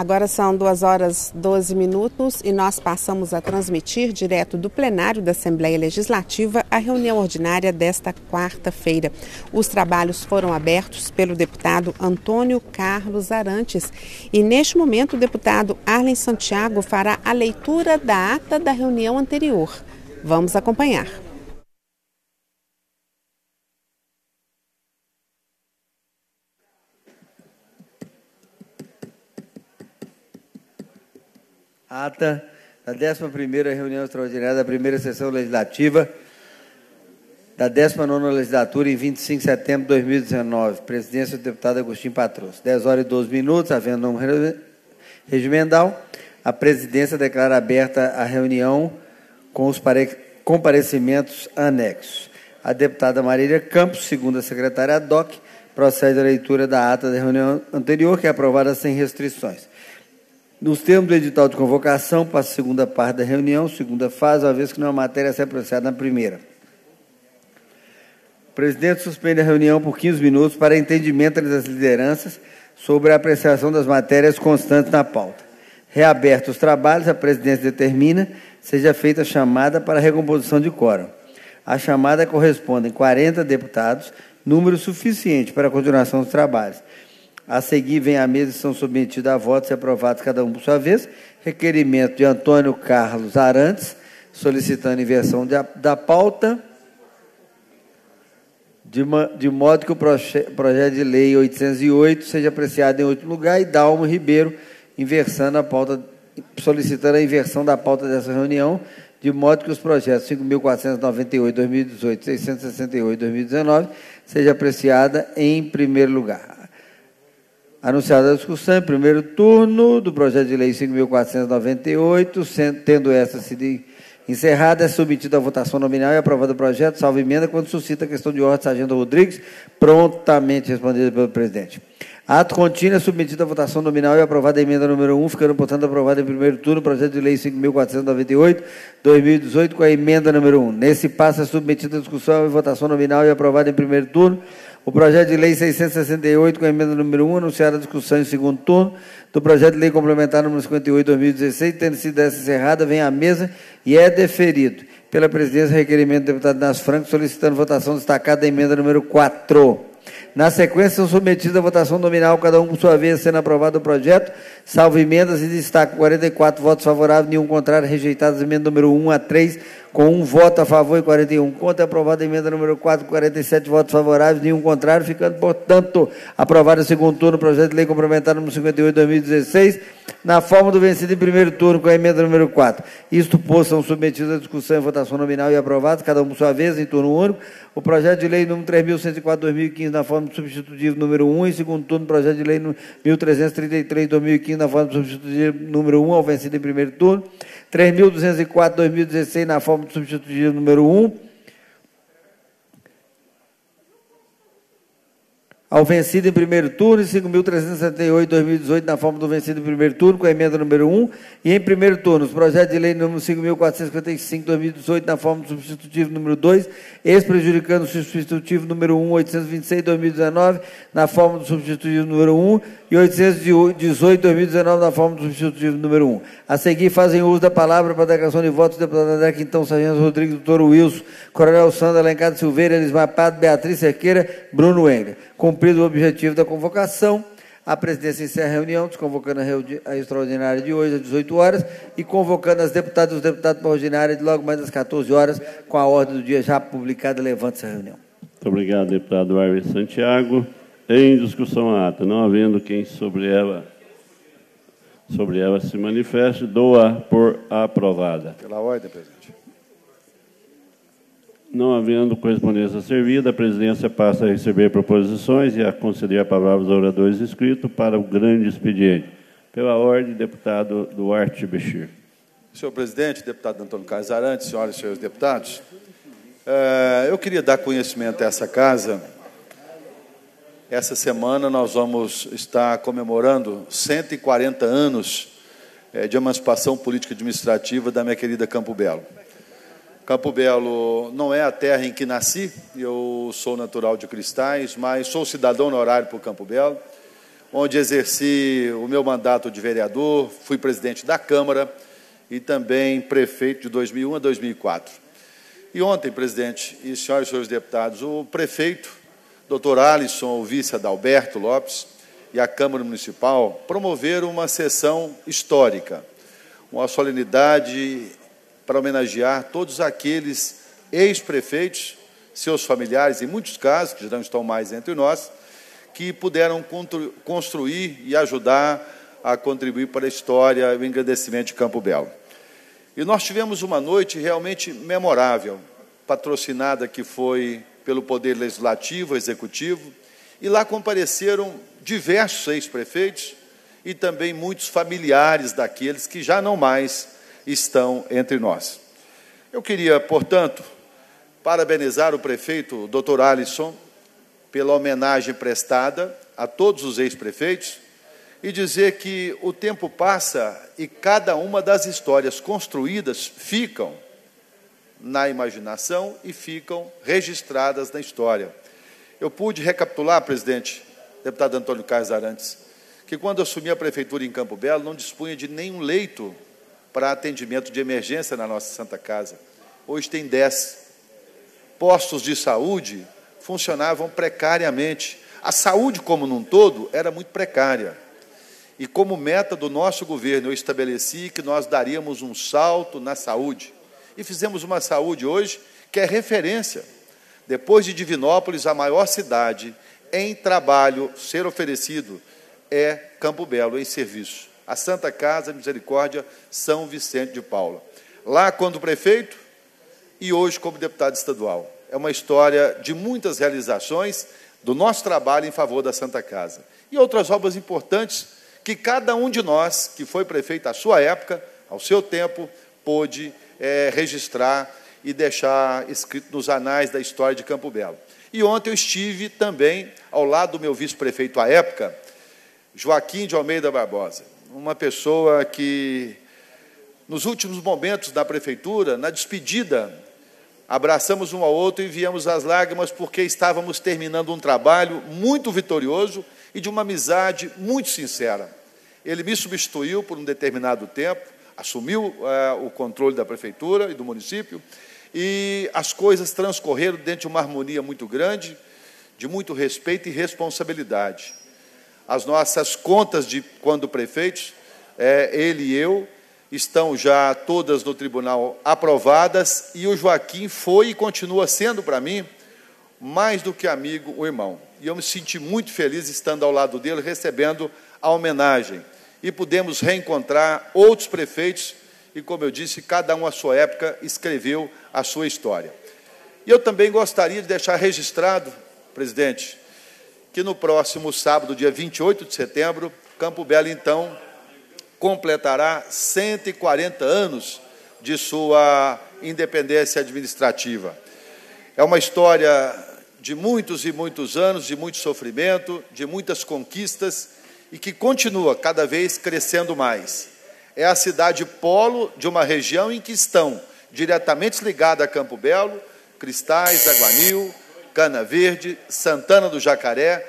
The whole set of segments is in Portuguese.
Agora são 2h12 e nós passamos a transmitir direto do plenário da Assembleia Legislativa a reunião ordinária desta quarta-feira. Os trabalhos foram abertos pelo deputado Antônio Carlos Arantes e neste momento o deputado Arlen Santiago fará a leitura da ata da reunião anterior. Vamos acompanhar. Ata da 11ª reunião extraordinária da 1ª sessão legislativa da 19ª legislatura em 25 de setembro de 2019. Presidência do deputado Agostinho Patrus. 10h12, havendo não regimental, a presidência declara aberta a reunião com os comparecimentos anexos. A deputada Marília Campos, segunda secretária ad hoc, procede à leitura da ata da reunião anterior, que é aprovada sem restrições. Nos termos do edital de convocação, para a segunda parte da reunião, segunda fase, uma vez que não há matéria a ser processada na primeira. O presidente suspende a reunião por 15 minutos para entendimento das lideranças sobre a apreciação das matérias constantes na pauta. Reabertos os trabalhos, a presidência determina seja feita a chamada para a recomposição de quórum. À chamada correspondem 40 deputados, número suficiente para a continuação dos trabalhos. A seguir, vem à mesa e são submetidos a votos e aprovados cada um por sua vez. Requerimento de Antônio Carlos Arantes, solicitando inversão da pauta, de modo que o projeto de lei 808 seja apreciado em último lugar, e Dalmo Ribeiro, solicitando a inversão da pauta dessa reunião, de modo que os projetos 5.498, 2018, 668, 2019, seja apreciada em primeiro lugar. Anunciada a discussão em primeiro turno do projeto de lei 5.498, tendo esta sido encerrada, é submetido à votação nominal e aprovado o projeto, salvo emenda, quando suscita a questão de ordem, Sargento Rodrigues, prontamente respondida pelo presidente. Ato contínuo é submetido à votação nominal e aprovada a emenda número 1, ficando, portanto, aprovado em primeiro turno o projeto de lei 5.498, 2018, com a emenda número 1. Nesse passo, é submetido à discussão e votação nominal e aprovado em primeiro turno o projeto de lei 668, com a emenda número 1, anunciada a discussão em segundo turno do projeto de lei complementar número 58, 2016, tendo sido essa encerrada, vem à mesa e é deferido pela presidência requerimento do deputado Nas Franco, solicitando votação destacada da emenda número 4. Na sequência, são submetidos à votação nominal, cada um por sua vez, sendo aprovado o projeto, salvo emendas, e destaco 44 votos favoráveis, nenhum contrário, rejeitadas emendas número 1 a 3, com 1 voto a favor e 41 contra, aprovada a emenda número 4, 47 votos favoráveis, nenhum contrário, ficando, portanto, aprovado o segundo turno, o projeto de lei complementar número 58, 2016, na forma do vencido em primeiro turno, com a emenda número 4. Isto, posto, são submetidos à discussão e votação nominal e aprovados, cada um por sua vez, em turno único, o projeto de lei número 3.104, 2015, na forma do substitutivo número 1, e segundo turno, o projeto de lei 1.333, 2015, na forma do substitutivo número 1, ao vencido em primeiro turno, 3.204, 2016, na forma do substitutivo número 1, ao vencido em primeiro turno, e 5.378, 2018, na forma do vencido em primeiro turno, com a emenda número 1, e em primeiro turno, os projetos de lei número 5.455, 2018, na forma do substitutivo número 2, ex-prejudicando o substitutivo número 1, 826, 2019, na forma do substitutivo número 1, e 818, 2019, na forma do substitutivo número 1. A seguir, fazem uso da palavra para a declaração de votos, deputado André Quintão, Sargento Rodrigo, doutor Wilson, Coronel Sandra, Alencar Silveira, Elismar Pato, Beatriz Cerqueira, Bruno Enga. Cumprido o objetivo da convocação, a presidência encerra a reunião, desconvocando a extraordinária de hoje, às 18 horas, e convocando as deputadas e os deputados para a ordinária de logo mais às 14 horas, com a ordem do dia já publicada, levanta-se a reunião. Muito obrigado, deputado Arlen Santiago. Em discussão a ata, não havendo quem sobre ela se manifeste, dou-a por aprovada. Pela ordem, presidente. Não havendo correspondência servida, a presidência passa a receber proposições e a conceder a palavra aos oradores inscritos para o grande expediente. Pela ordem, deputado Duarte Bechir. Senhor presidente, deputado Antônio Carlos Arantes, senhoras e senhores deputados, eu queria dar conhecimento a essa casa. Essa semana nós vamos estar comemorando 140 anos de emancipação política e administrativa da minha querida Campo Belo. Campo Belo não é a terra em que nasci, eu sou natural de Cristais, mas sou cidadão honorário por Campo Belo. onde exerci o meu mandato de vereador, fui presidente da Câmara e também prefeito de 2001 a 2004. E ontem, presidente, e senhoras e senhores deputados, o prefeito, doutor Alisson, o vice Adalberto Lopes e a Câmara Municipal promoveram uma sessão histórica, uma solenidade para homenagear todos aqueles ex-prefeitos, seus familiares, em muitos casos, que já não estão mais entre nós, que puderam construir e ajudar a contribuir para a história e o engrandecimento de Campo Belo. E nós tivemos uma noite realmente memorável, patrocinada que foi pelo Poder Legislativo, Executivo, e lá compareceram diversos ex-prefeitos e também muitos familiares daqueles que já não mais estão entre nós. Eu queria, portanto, parabenizar o prefeito, o Dr. Alisson, pela homenagem prestada a todos os ex-prefeitos e dizer que o tempo passa e cada uma das histórias construídas ficam na imaginação e ficam registradas na história. Eu pude recapitular, presidente, deputado Antônio Carlos Arantes, que quando assumi a prefeitura em Campo Belo não dispunha de nenhum leito para atendimento de emergência na nossa Santa Casa. Hoje tem 10. Postos de saúde funcionavam precariamente. A saúde, como num todo, era muito precária. E como meta do nosso governo, eu estabeleci que nós daríamos um salto na saúde. E fizemos uma saúde hoje que é referência. Depois de Divinópolis, a maior cidade em trabalho ser oferecido é Campo Belo, em serviço. A Santa Casa Misericórdia, São Vicente de Paula. Lá, quando prefeito, e hoje como deputado estadual. É uma história de muitas realizações do nosso trabalho em favor da Santa Casa. E outras obras importantes que cada um de nós, que foi prefeito à sua época, ao seu tempo, pôde registrar e deixar escrito nos anais da história de Campo Belo. E ontem eu estive também ao lado do meu vice-prefeito à época, Joaquim de Almeida Barbosa, uma pessoa que, nos últimos momentos da prefeitura, na despedida, abraçamos um ao outro e viemos às lágrimas porque estávamos terminando um trabalho muito vitorioso e de uma amizade muito sincera. Ele me substituiu por um determinado tempo, assumiu o controle da prefeitura e do município e as coisas transcorreram dentro de uma harmonia muito grande, de muito respeito e responsabilidade. As nossas contas de quando prefeitos, ele e eu, estão já todas no tribunal aprovadas, e o Joaquim foi e continua sendo, para mim, mais do que amigo, o irmão. E eu me senti muito feliz estando ao lado dele, recebendo a homenagem. E pudemos reencontrar outros prefeitos, e, como eu disse, cada um à sua época escreveu a sua história. E eu também gostaria de deixar registrado, presidente, que no próximo sábado, dia 28 de setembro, Campo Belo, então, completará 140 anos de sua independência administrativa. É uma história de muitos e muitos anos, de muito sofrimento, de muitas conquistas e que continua cada vez crescendo mais. É a cidade polo de uma região em que estão diretamente ligada a Campo Belo, Cristais, Aguanil, Cana Verde, Santana do Jacaré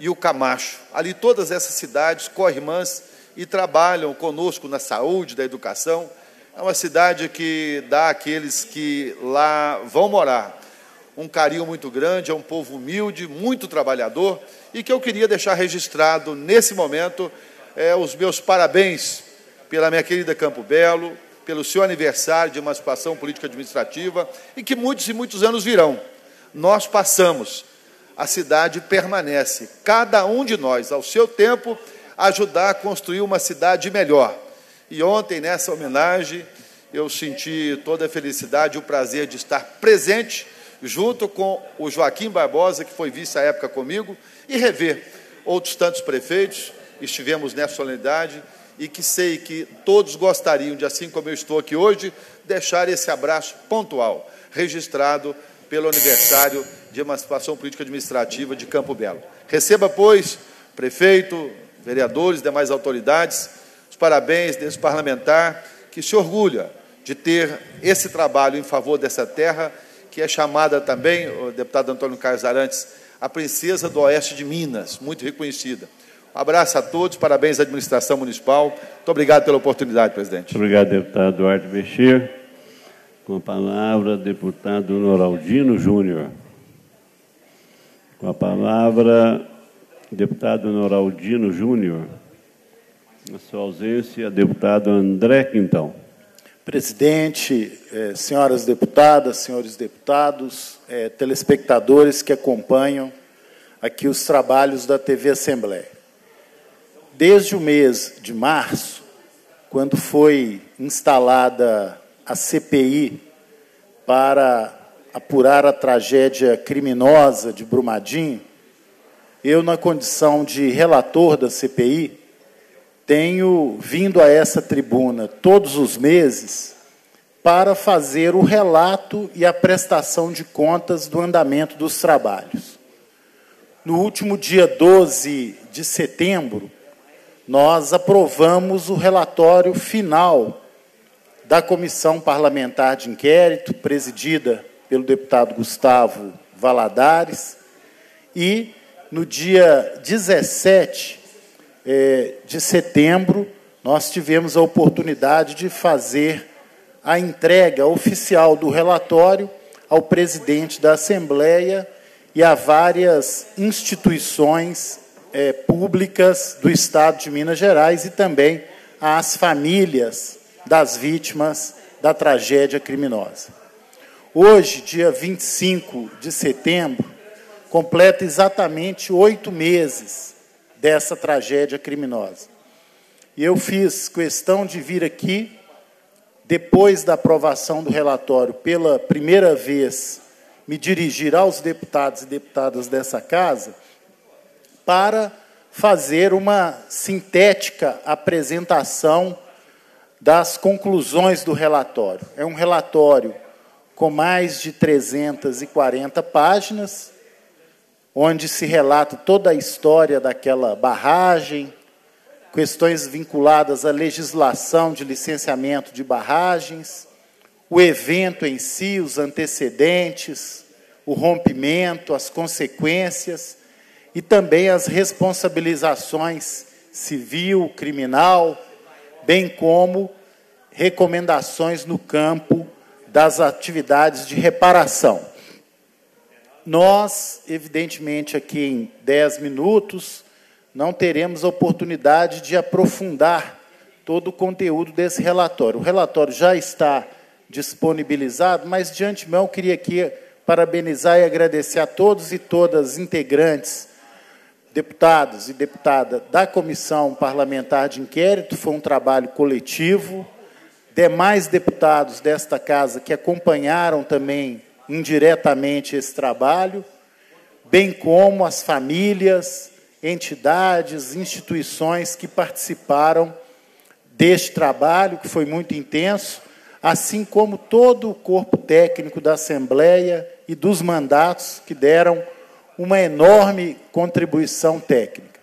e o Camacho. Ali todas essas cidades co-irmãs e trabalham conosco na saúde, da educação. É uma cidade que dá àqueles que lá vão morar um carinho muito grande, é um povo humilde, muito trabalhador, e que eu queria deixar registrado, nesse momento, os meus parabéns pela minha querida Campo Belo, pelo seu aniversário de emancipação política administrativa, e que muitos e muitos anos virão. Nós passamos, a cidade permanece, cada um de nós, ao seu tempo, ajudar a construir uma cidade melhor. E ontem, nessa homenagem, eu senti toda a felicidade e o prazer de estar presente junto com o Joaquim Barbosa, que foi vice à época comigo, e rever outros tantos prefeitos, estivemos nessa solenidade, e que sei que todos gostariam de, assim como eu estou aqui hoje, deixar esse abraço pontual, registrado pelo aniversário de emancipação política administrativa de Campo Belo. Receba, pois, prefeito, vereadores, demais autoridades, os parabéns desse parlamentar que se orgulha de ter esse trabalho em favor dessa terra, que é chamada também, o deputado Antônio Carlos Arantes, a princesa do oeste de Minas, muito reconhecida. Abraço a todos, parabéns à administração municipal. Muito obrigado pela oportunidade, presidente. Muito obrigado, deputado Duarte Bechir. Com a palavra, deputado Noraldino Júnior. Com a palavra, deputado Noraldino Júnior. Na sua ausência, deputado André Quintão. Presidente, senhoras deputadas, senhores deputados, telespectadores que acompanham aqui os trabalhos da TV Assembleia. Desde o mês de março, quando foi instalada a CPI para apurar a tragédia criminosa de Brumadinho, eu, na condição de relator da CPI, tenho vindo a essa tribuna todos os meses para fazer o relato e a prestação de contas do andamento dos trabalhos. No último dia 12 de setembro, nós aprovamos o relatório final da Comissão Parlamentar de Inquérito, presidida pelo deputado Gustavo Valadares, e, no dia 17 de setembro, nós tivemos a oportunidade de fazer a entrega oficial do relatório ao presidente da Assembleia e a várias instituições públicas do Estado de Minas Gerais e também às famílias das vítimas da tragédia criminosa. Hoje, dia 25 de setembro, completa exatamente 8 meses dessa tragédia criminosa. E eu fiz questão de vir aqui, depois da aprovação do relatório, pela primeira vez, me dirigir aos deputados e deputadas dessa casa, para fazer uma sintética apresentação das conclusões do relatório. É um relatório com mais de 340 páginas, onde se relata toda a história daquela barragem, questões vinculadas à legislação de licenciamento de barragens, o evento em si, os antecedentes, o rompimento, as consequências, e também as responsabilizações civil, criminal, bem como recomendações no campo das atividades de reparação. Nós, evidentemente, aqui em 10 minutos, não teremos a oportunidade de aprofundar todo o conteúdo desse relatório. O relatório já está disponibilizado, mas, de antemão, eu queria aqui parabenizar e agradecer a todos e todas integrantes, deputados e deputada da Comissão Parlamentar de Inquérito, foi um trabalho coletivo, demais deputados desta casa que acompanharam também indiretamente esse trabalho, bem como as famílias, entidades, instituições que participaram deste trabalho, que foi muito intenso, assim como todo o corpo técnico da Assembleia e dos mandatos que deram uma enorme contribuição técnica.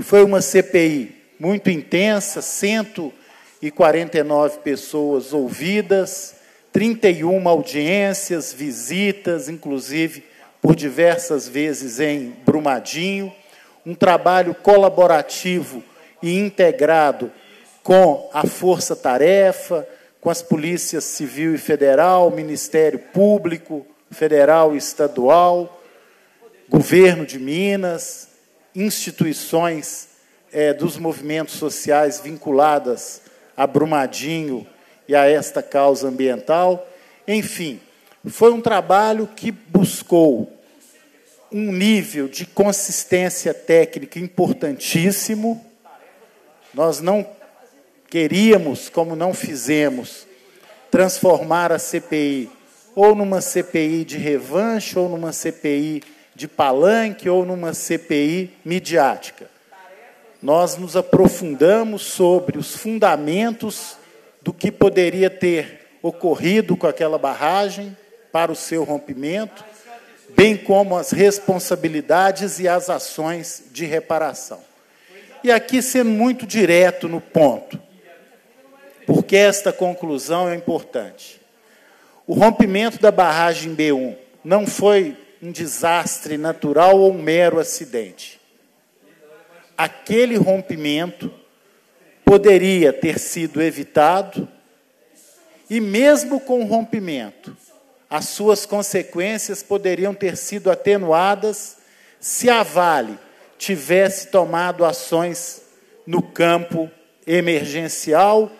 Foi uma CPI muito intensa, 149 pessoas ouvidas, 31 audiências, visitas, inclusive por diversas vezes em Brumadinho, um trabalho colaborativo e integrado com a Força-Tarefa, com as polícias civil e federal, Ministério Público, federal e estadual, governo de Minas, instituições dos movimentos sociais vinculadas a Brumadinho e a esta causa ambiental. Enfim, foi um trabalho que buscou um nível de consistência técnica importantíssimo. Nós não queríamos, como não fizemos, transformar a CPI ou numa CPI de revanche, ou numa CPI de palanque, ou numa CPI midiática. Nós nos aprofundamos sobre os fundamentos do que poderia ter ocorrido com aquela barragem para o seu rompimento, bem como as responsabilidades e as ações de reparação. E aqui sendo muito direto no ponto, porque esta conclusão é importante. O rompimento da barragem B1 não foi um desastre natural ou um mero acidente. A aquele rompimento poderia ter sido evitado e, mesmo com o rompimento, as suas consequências poderiam ter sido atenuadas se a Vale tivesse tomado ações no campo emergencial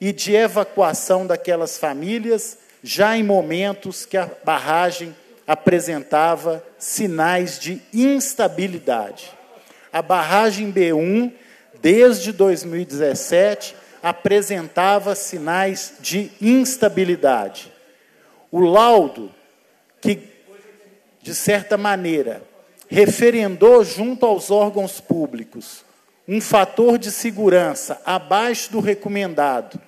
e de evacuação daquelas famílias, já em momentos que a barragem apresentava sinais de instabilidade. A barragem B1, desde 2017, apresentava sinais de instabilidade. O laudo que, de certa maneira, referendou junto aos órgãos públicos um fator de segurança abaixo do recomendado,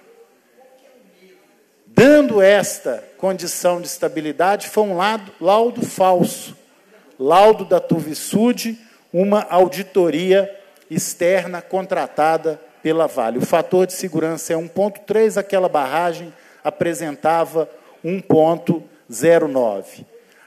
dando esta condição de estabilidade, foi um laudo falso, laudo da TÜV SÜD, uma auditoria externa contratada pela Vale. O fator de segurança é 1,3, aquela barragem apresentava 1,09.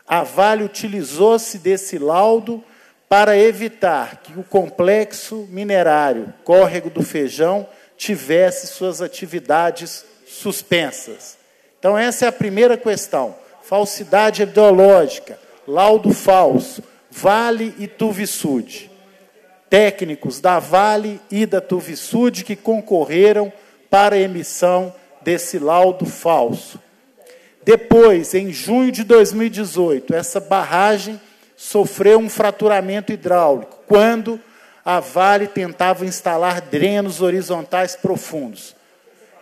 A Vale utilizou-se desse laudo para evitar que o complexo minerário Córrego do Feijão tivesse suas atividades suspensas. Então, essa é a primeira questão. Falsidade ideológica, laudo falso, Vale e TÜV SÜD. Técnicos da Vale e da TÜV SÜD que concorreram para a emissão desse laudo falso. Depois, em junho de 2018, essa barragem sofreu um fraturamento hidráulico, quando a Vale tentava instalar drenos horizontais profundos.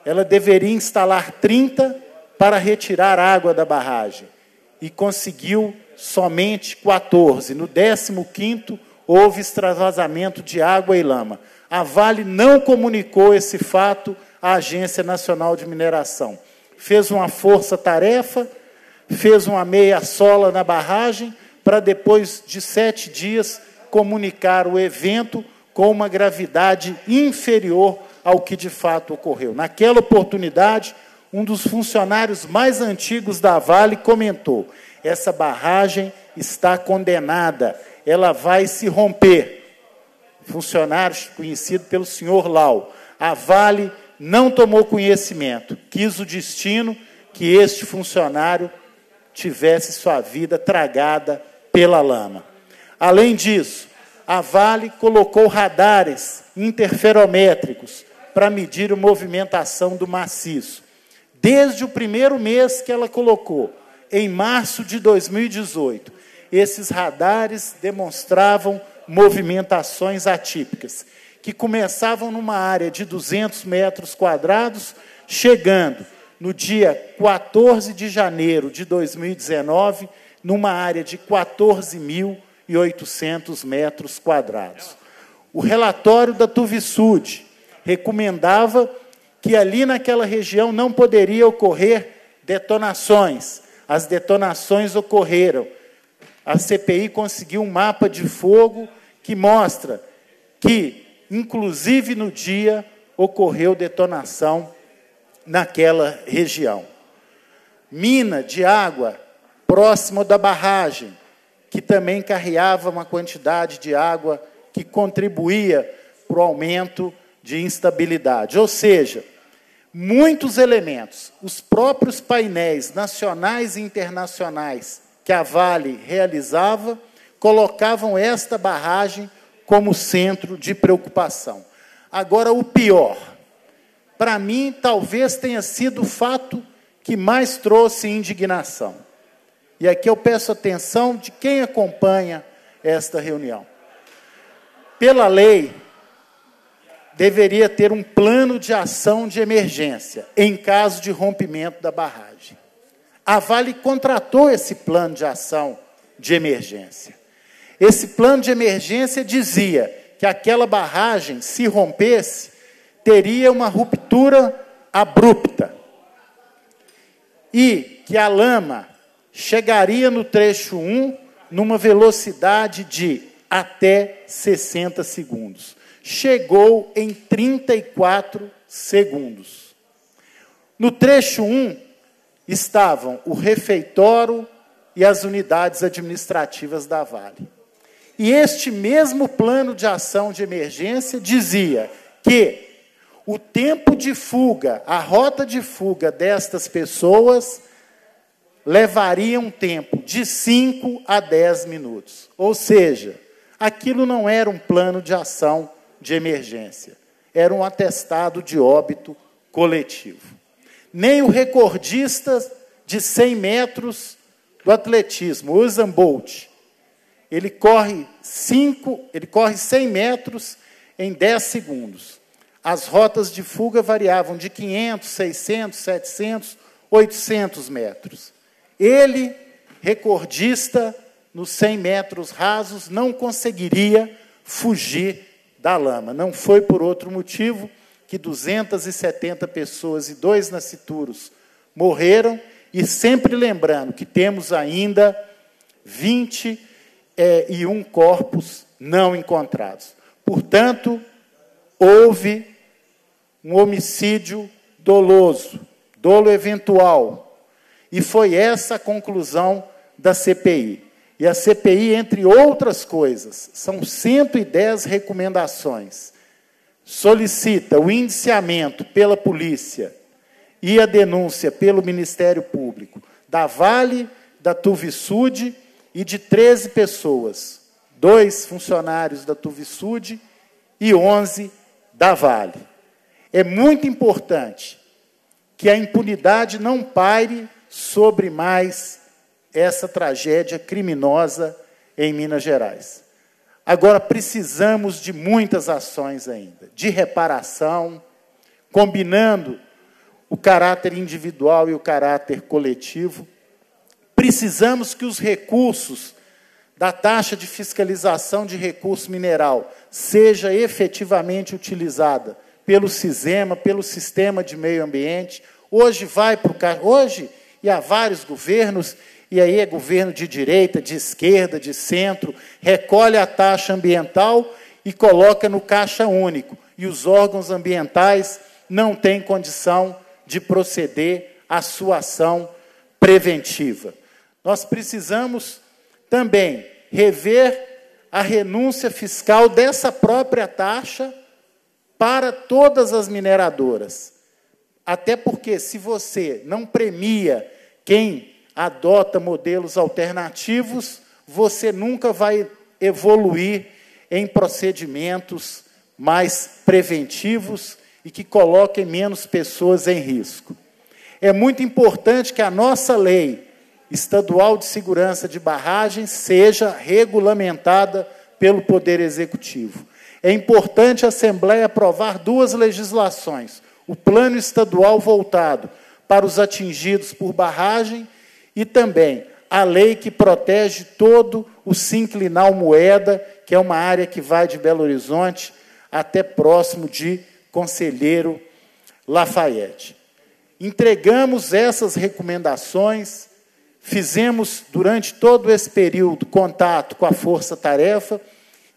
Ela deveria instalar 30 para retirar água da barragem e conseguiu somente 14. No 15º, houve extravasamento de água e lama. A Vale não comunicou esse fato à Agência Nacional de Mineração. Fez uma força-tarefa, fez uma meia-sola na barragem para, depois de 7 dias, comunicar o evento com uma gravidade inferior ao que de fato ocorreu. Naquela oportunidade, um dos funcionários mais antigos da Vale comentou: essa barragem está condenada, ela vai se romper. Funcionário conhecido pelo senhor Lau. A Vale não tomou conhecimento, quis o destino que este funcionário tivesse sua vida tragada pela lama. Além disso, a Vale colocou radares interferométricos para medir a movimentação do maciço. Desde o primeiro mês que ela colocou, em março de 2018, esses radares demonstravam movimentações atípicas, que começavam numa área de 200 metros quadrados, chegando, no dia 14 de janeiro de 2019, numa área de 14.800 metros quadrados. O relatório da TÜV SÜD recomendava que ali naquela região não poderia ocorrer detonações. As detonações ocorreram. A CPI conseguiu um mapa de fogo que mostra que, inclusive no dia, ocorreu detonação naquela região. Mina de água próximo da barragem, que também carreava uma quantidade de água que contribuía para o aumento de instabilidade. Ou seja, muitos elementos, os próprios painéis nacionais e internacionais que a Vale realizava, colocavam esta barragem como centro de preocupação. Agora, o pior, para mim, talvez tenha sido o fato que mais trouxe indignação. E aqui eu peço atenção de quem acompanha esta reunião. Pela lei, deveria ter um plano de ação de emergência em caso de rompimento da barragem. A Vale contratou esse plano de ação de emergência. Esse plano de emergência dizia que aquela barragem, se rompesse, teria uma ruptura abrupta e que a lama chegaria no trecho 1 numa velocidade de até 60 segundos. Chegou em 34 segundos. No trecho 1 estavam o refeitório e as unidades administrativas da Vale. E este mesmo plano de ação de emergência dizia que o tempo de fuga, a rota de fuga destas pessoas levaria um tempo de 5 a 10 minutos. Ou seja, aquilo não era um plano de ação de emergência, era um atestado de óbito coletivo. Nem o recordista de 100 metros do atletismo, Usain Bolt, ele corre 100 metros em 10 segundos. As rotas de fuga variavam de 500, 600, 700, 800 metros. Ele, recordista, nos 100 metros rasos, não conseguiria fugir da lama. Não foi por outro motivo que 270 pessoas e 2 nascituros morreram, e sempre lembrando que temos ainda 21 corpos não encontrados. Portanto, houve um homicídio doloso, dolo eventual, e foi essa a conclusão da CPI. E a CPI, entre outras coisas, são 110 recomendações. Solicita o indiciamento pela polícia e a denúncia pelo Ministério Público da Vale, da TÜV SÜD e de 13 pessoas, 2 funcionários da TÜV SÜD e 11 da Vale. É muito importante que a impunidade não paire sobre mais essa tragédia criminosa em Minas Gerais. Agora, precisamos de muitas ações ainda, de reparação, combinando o caráter individual e o caráter coletivo. Precisamos que os recursos da taxa de fiscalização de recurso mineral seja efetivamente utilizada pelo SISEMA, pelo Sistema de Meio Ambiente. Hoje vai para o hoje e há vários governos, e aí é governo de direita, de esquerda, de centro, recolhe a taxa ambiental e coloca no caixa único. E os órgãos ambientais não têm condição de proceder à sua ação preventiva. Nós precisamos também rever a renúncia fiscal dessa própria taxa para todas as mineradoras. Até porque, se você não premia quem adota modelos alternativos, você nunca vai evoluir em procedimentos mais preventivos e que coloquem menos pessoas em risco. É muito importante que a nossa lei estadual de segurança de barragens seja regulamentada pelo Poder Executivo. É importante a Assembleia aprovar 2 legislações, o plano estadual voltado para os atingidos por barragem e também a lei que protege todo o sinclinal Moeda, que é uma área que vai de Belo Horizonte até próximo de Conselheiro Lafayette. Entregamos essas recomendações, fizemos, durante todo esse período, contato com a Força-Tarefa,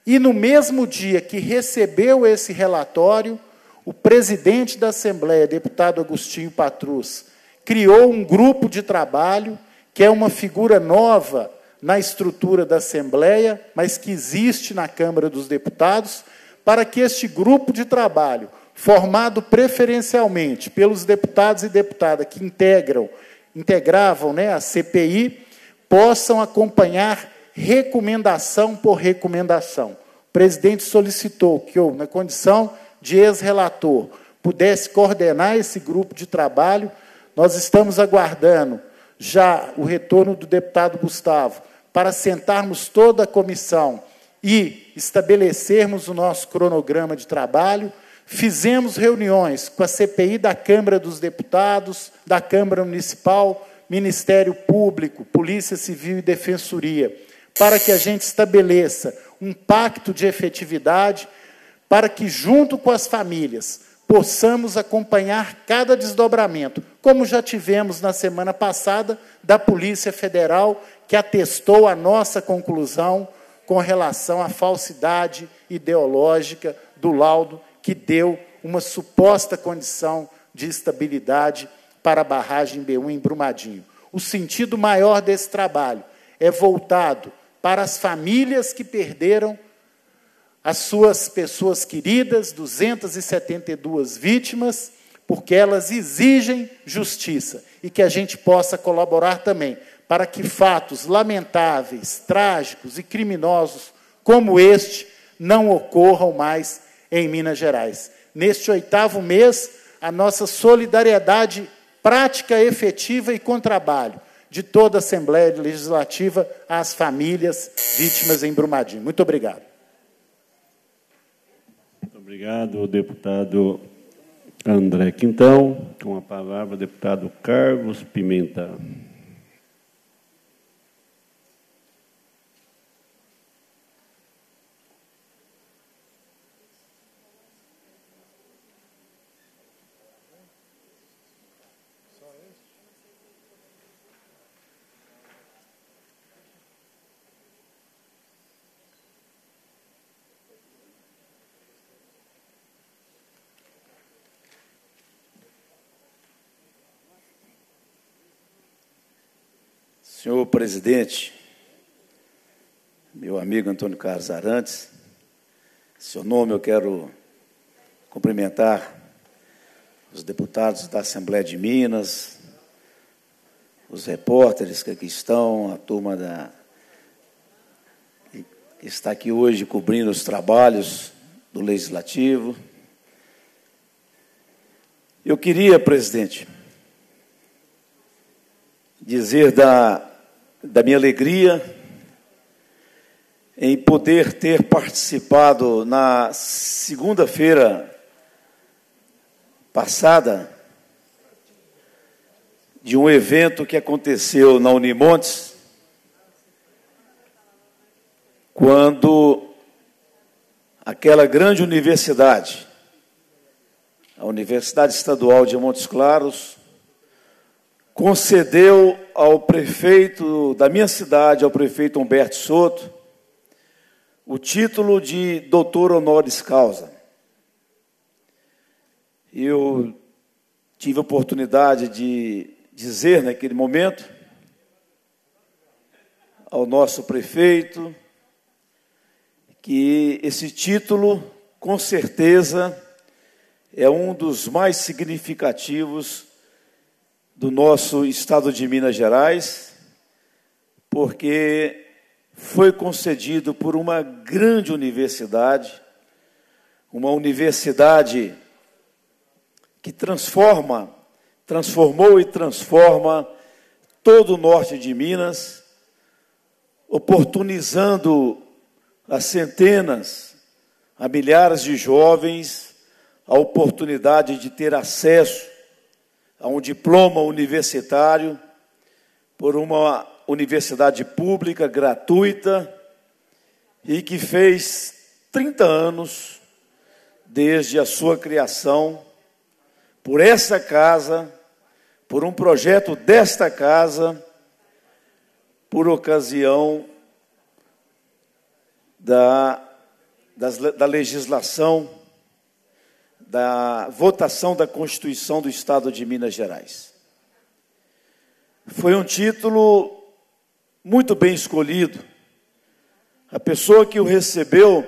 e, no mesmo dia que recebeu esse relatório, o presidente da Assembleia, deputado Agostinho Patrus, criou um grupo de trabalho, que é uma figura nova na estrutura da Assembleia, mas que existe na Câmara dos Deputados, para que este grupo de trabalho, formado preferencialmente pelos deputados e deputadas que integravam, né, a CPI, possam acompanhar recomendação por recomendação. O presidente solicitou que eu, na condição de ex-relator, pudesse coordenar esse grupo de trabalho. Nós estamos aguardando já o retorno do deputado Gustavo para sentarmos toda a comissão e estabelecermos o nosso cronograma de trabalho. Fizemos reuniões com a CPI da Câmara dos Deputados, da Câmara Municipal, Ministério Público, Polícia Civil e Defensoria, para que a gente estabeleça um pacto de efetividade, para que, junto com as famílias, possamos acompanhar cada desdobramento, como já tivemos na semana passada, da Polícia Federal, que atestou a nossa conclusão com relação à falsidade ideológica do laudo que deu uma suposta condição de estabilidade para a barragem B1 em Brumadinho. O sentido maior desse trabalho é voltado para as famílias que perderam as suas pessoas queridas, 272 vítimas, porque elas exigem justiça, e que a gente possa colaborar também para que fatos lamentáveis, trágicos e criminosos como este não ocorram mais em Minas Gerais. Neste 8º mês, a nossa solidariedade prática, efetiva e com trabalho de toda a Assembleia Legislativa às famílias vítimas em Brumadinho. Muito obrigado. Muito obrigado, deputado André Quintão. Com a palavra, deputado Carlos Pimenta. Senhor presidente, meu amigo Antônio Carlos Arantes, em seu nome eu quero cumprimentar os deputados da Assembleia de Minas, os repórteres que aqui estão, a turma que está aqui hoje cobrindo os trabalhos do Legislativo. Eu queria, presidente, dizer da minha alegria em poder ter participado na segunda-feira passada de um evento que aconteceu na Unimontes, quando aquela grande universidade, a Universidade Estadual de Montes Claros, concedeu ao prefeito da minha cidade, ao prefeito Humberto Souto, o título de doutor honoris causa. Eu tive a oportunidade de dizer naquele momento ao nosso prefeito que esse título, com certeza, é um dos mais significativos do nosso Estado de Minas Gerais, porque foi concedido por uma grande universidade, uma universidade que transformou e transforma todo o norte de Minas, oportunizando a centenas, a milhares de jovens a oportunidade de ter acesso a um diploma universitário por uma universidade pública, gratuita, e que fez 30 anos desde a sua criação, por essa casa, por um projeto desta casa, por ocasião da legislação, da votação da Constituição do Estado de Minas Gerais. Foi um título muito bem escolhido. A pessoa que o recebeu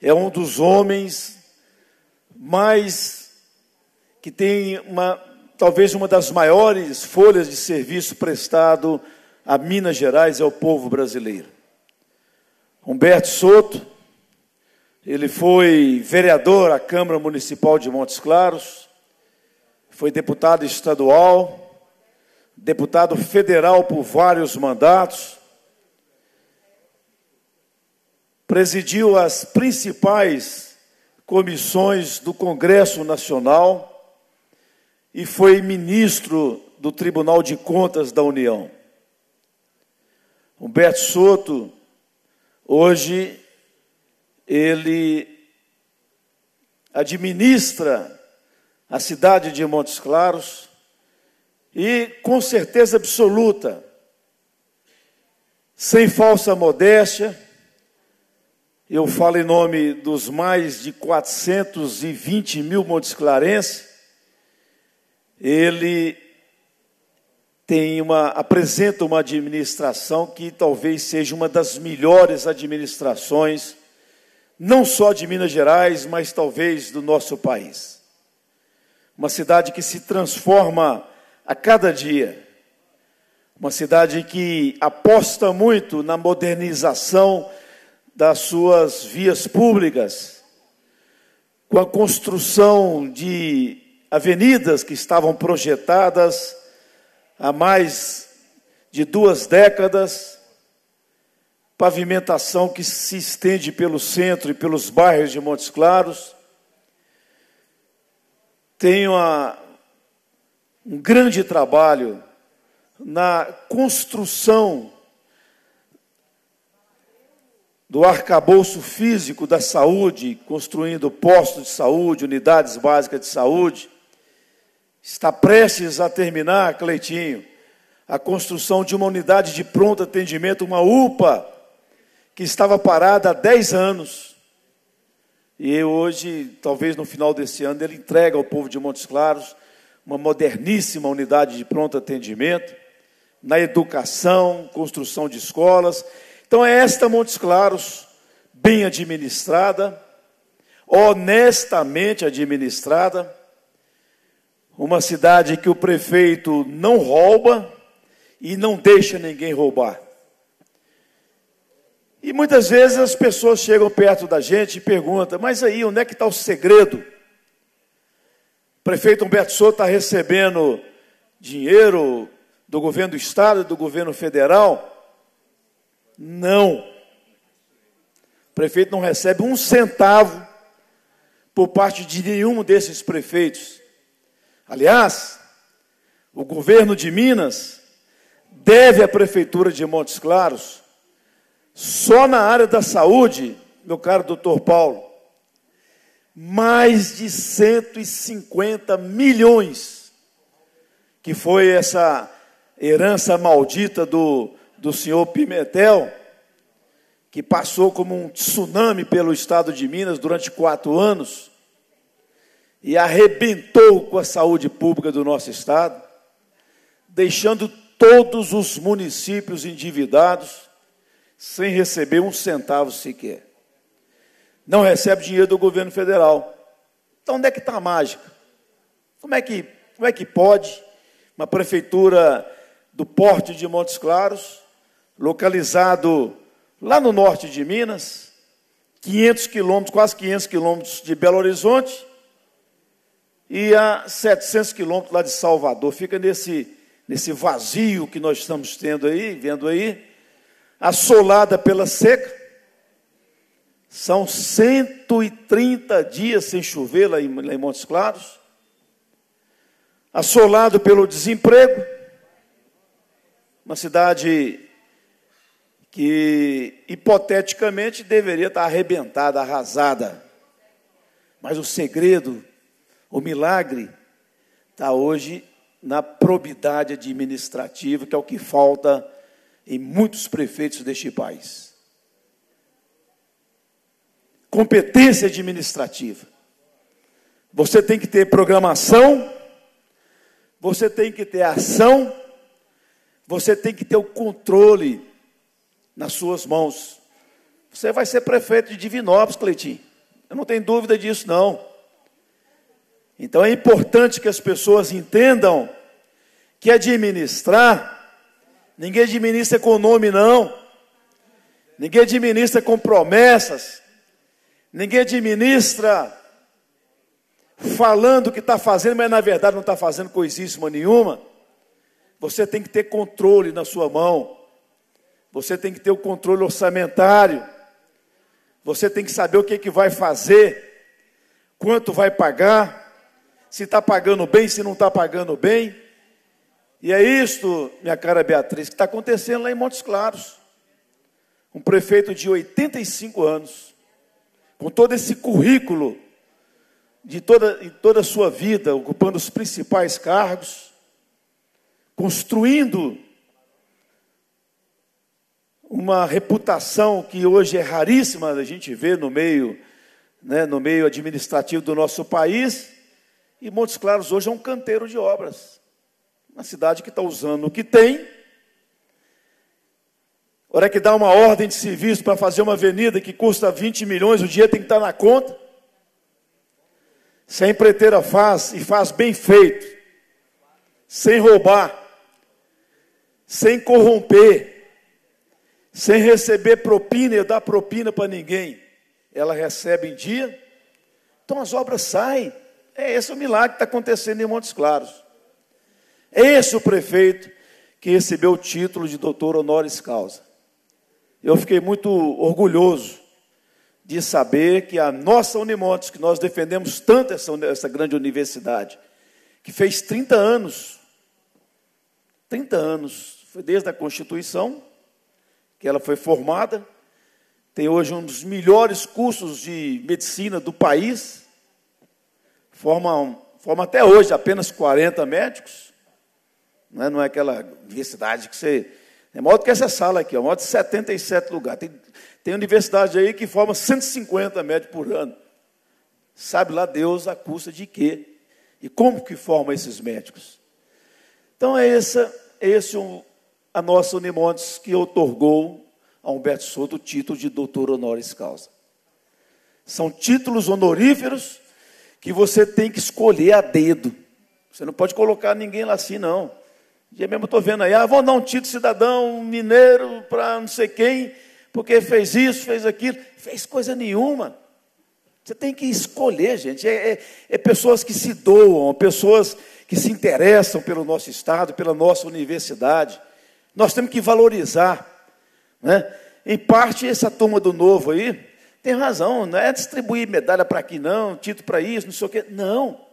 é um dos homens que tem talvez uma das maiores folhas de serviço prestado a Minas Gerais e ao povo brasileiro. Humberto Souto, ele foi vereador à Câmara Municipal de Montes Claros, foi deputado estadual, deputado federal por vários mandatos, presidiu as principais comissões do Congresso Nacional e foi ministro do Tribunal de Contas da União. Humberto Souto, hoje, ele administra a cidade de Montes Claros e, com certeza absoluta, sem falsa modéstia, eu falo em nome dos mais de 420 mil montesclarenses, ele apresenta uma administração que talvez seja uma das melhores administrações, não só de Minas Gerais, mas talvez do nosso país. Uma cidade que se transforma a cada dia, uma cidade que aposta muito na modernização das suas vias públicas, com a construção de avenidas que estavam projetadas há mais de 2 décadas, pavimentação que se estende pelo centro e pelos bairros de Montes Claros. Tem um grande trabalho na construção do arcabouço físico da saúde, construindo postos de saúde, unidades básicas de saúde. Está prestes a terminar, Cleitinho, a construção de uma unidade de pronto atendimento, uma UPA, que estava parada há 10 anos. E hoje, talvez no final desse ano, ele entrega ao povo de Montes Claros uma moderníssima unidade de pronto atendimento, na educação, construção de escolas. Então, é esta Montes Claros, bem administrada, honestamente administrada, uma cidade que o prefeito não rouba e não deixa ninguém roubar. E muitas vezes as pessoas chegam perto da gente e perguntam, mas aí, onde é que está o segredo? O prefeito Humberto Souto está recebendo dinheiro do governo do Estado e do governo federal? Não. O prefeito não recebe um centavo por parte de nenhum desses prefeitos. Aliás, o governo de Minas deve à Prefeitura de Montes Claros, só na área da saúde, meu caro doutor Paulo, mais de 150 milhões, que foi essa herança maldita do senhor Pimentel, que passou como um tsunami pelo estado de Minas durante 4 anos, e arrebentou com a saúde pública do nosso estado, deixando todos os municípios endividados sem receber um centavo sequer. Não recebe dinheiro do governo federal. Então, onde é que está a mágica? Como é que pode uma prefeitura do porte de Montes Claros, localizado lá no norte de Minas, 500 quilômetros, quase 500 quilômetros de Belo Horizonte, e a 700 quilômetros lá de Salvador, fica nesse vazio que nós estamos tendo aí, vendo aí, assolada pela seca. São 130 dias sem chover lá em Montes Claros, assolado pelo desemprego, uma cidade que, hipoteticamente, deveria estar arrebentada, arrasada. Mas o segredo, o milagre está hoje na probidade administrativa, que é o que falta em muitos prefeitos deste país. Competência administrativa. Você tem que ter programação, você tem que ter ação, você tem que ter o controle nas suas mãos. Você vai ser prefeito de Divinópolis, Cleitinho. Eu não tenho dúvida disso, não. Então, é importante que as pessoas entendam que administrar, ninguém administra com nome, não. Ninguém administra com promessas. Ninguém administra falando o que está fazendo, mas, na verdade, não está fazendo coisíssima nenhuma. Você tem que ter controle na sua mão. Você tem que ter o controle orçamentário. Você tem que saber o que é que vai fazer, quanto vai pagar, se está pagando bem, se não está pagando bem. E é isto, minha cara Beatriz, que está acontecendo lá em Montes Claros. Um prefeito de 85 anos, com todo esse currículo de toda a sua vida, ocupando os principais cargos, construindo uma reputação que hoje é raríssima a gente ver no meio administrativo do nosso país. E Montes Claros hoje é um canteiro de obras. Uma cidade que está usando o que tem. A hora que dá uma ordem de serviço para fazer uma avenida que custa 20 milhões, o dinheiro tem que estar na conta. Se a empreiteira faz, e faz bem feito, sem roubar, sem corromper, sem receber propina e dar propina para ninguém, ela recebe em dia, então as obras saem. É esse o milagre que está acontecendo em Montes Claros. É esse o prefeito que recebeu o título de doutor honoris causa. Eu fiquei muito orgulhoso de saber que a nossa Unimontes, que nós defendemos tanto essa grande universidade, que fez 30 anos, 30 anos, foi desde a Constituição que ela foi formada, tem hoje um dos melhores cursos de medicina do país, forma até hoje apenas 40 médicos, não é aquela universidade que você... É maior do que essa sala aqui, é maior de 77 lugares. Tem universidade aí que forma 150 médicos por ano. Sabe lá Deus a custa de quê? E como que forma esses médicos? Então, é a nossa Unimontes que outorgou a Humberto Souto o título de doutor honoris causa. São títulos honoríferos que você tem que escolher a dedo. Você não pode colocar ninguém lá assim, não. Já mesmo estou vendo aí, vou dar um título cidadão mineiro para não sei quem, porque fez isso, fez aquilo. Fez coisa nenhuma. Você tem que escolher, gente. É pessoas que se doam, pessoas que se interessam pelo nosso Estado, pela nossa universidade. Nós temos que valorizar, né? Em parte, essa turma do novo aí tem razão. Não é distribuir medalha para aqui, não, título para isso, não sei o quê. Não.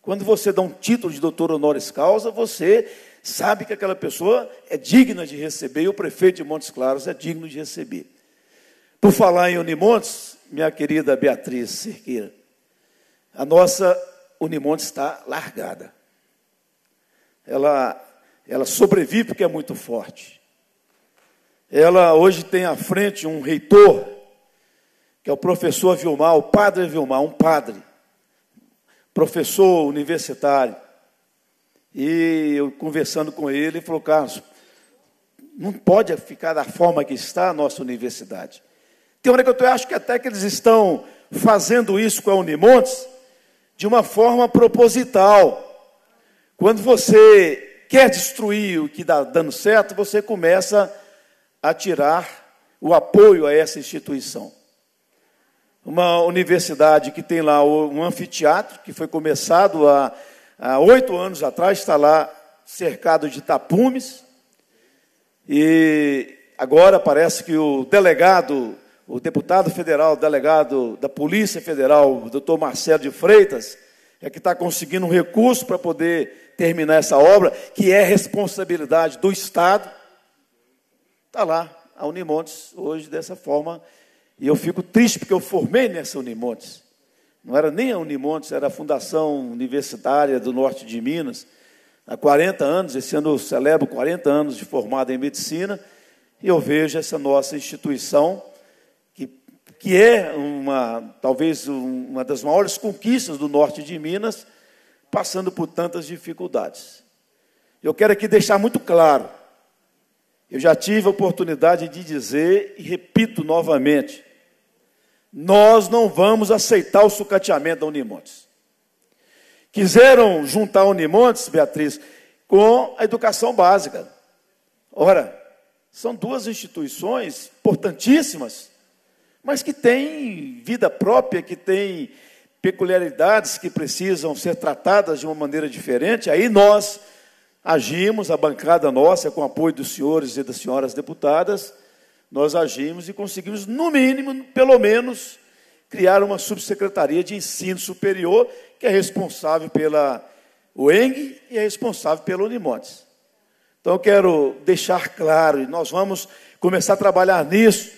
Quando você dá um título de doutor honoris causa, você sabe que aquela pessoa é digna de receber, e o prefeito de Montes Claros é digno de receber. Por falar em Unimontes, minha querida Beatriz Cerqueira, a nossa Unimontes está largada. Ela sobrevive porque é muito forte. Ela hoje tem à frente um reitor, que é o professor Vilmar, o padre Vilmar, um padre, professor universitário, e eu conversando com ele, falou: Carlos, não pode ficar da forma que está a nossa universidade. Tem hora que eu acho que até que eles estão fazendo isso com a Unimontes de uma forma proposital. Quando você quer destruir o que está dando certo, você começa a tirar o apoio a essa instituição. Uma universidade que tem lá um anfiteatro, que foi começado há 8 anos atrás, está lá cercado de tapumes, e agora parece que o deputado federal, o delegado da Polícia Federal, o doutor Marcelo de Freitas, é que está conseguindo um recurso para poder terminar essa obra, que é responsabilidade do Estado. Está lá a Unimontes hoje dessa forma. E eu fico triste, porque eu formei nessa Unimontes. Não era nem a Unimontes, era a Fundação Universitária do Norte de Minas. Há 40 anos, esse ano eu celebro 40 anos de formada em medicina, e eu vejo essa nossa instituição, que é talvez uma das maiores conquistas do Norte de Minas, passando por tantas dificuldades. Eu quero aqui deixar muito claro, eu já tive a oportunidade de dizer, e repito novamente, nós não vamos aceitar o sucateamento da Unimontes. Quiseram juntar a Unimontes, Beatriz, com a educação básica. Ora, são duas instituições importantíssimas, mas que têm vida própria, que têm peculiaridades que precisam ser tratadas de uma maneira diferente. Aí nós agimos, a bancada nossa, com o apoio dos senhores e das senhoras deputadas, nós agimos e conseguimos, no mínimo, pelo menos, criar uma subsecretaria de ensino superior, que é responsável pela UENG e é responsável pela Unimontes. Então, eu quero deixar claro, e nós vamos começar a trabalhar nisso,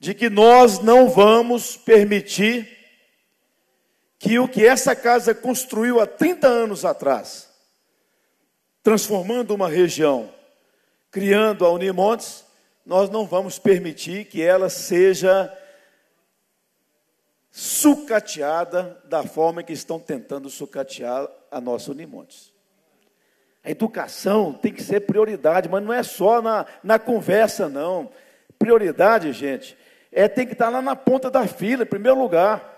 de que nós não vamos permitir que o que essa casa construiu há 30 anos atrás, transformando uma região, criando a Unimontes, nós não vamos permitir que ela seja sucateada da forma que estão tentando sucatear a nossa Unimontes. A educação tem que ser prioridade, mas não é só na conversa, não. Prioridade, gente, tem que estar lá na ponta da fila, em primeiro lugar.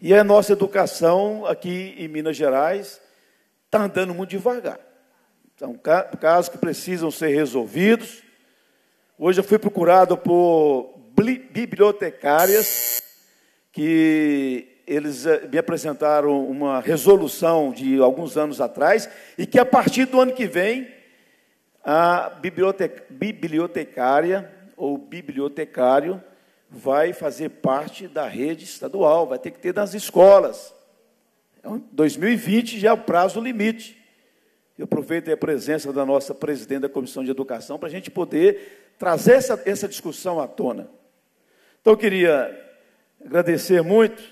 E a nossa educação aqui em Minas Gerais está andando muito devagar. São casos que precisam ser resolvidos. Hoje eu fui procurado por bibliotecárias que eles me apresentaram uma resolução de alguns anos atrás e que, a partir do ano que vem, a bibliotecária ou bibliotecário vai fazer parte da rede estadual, vai ter que ter nas escolas. Então, 2020 já é o prazo limite. Eu aproveito a presença da nossa presidente da Comissão de Educação para a gente poder trazer essa discussão à tona. Então, eu queria agradecer muito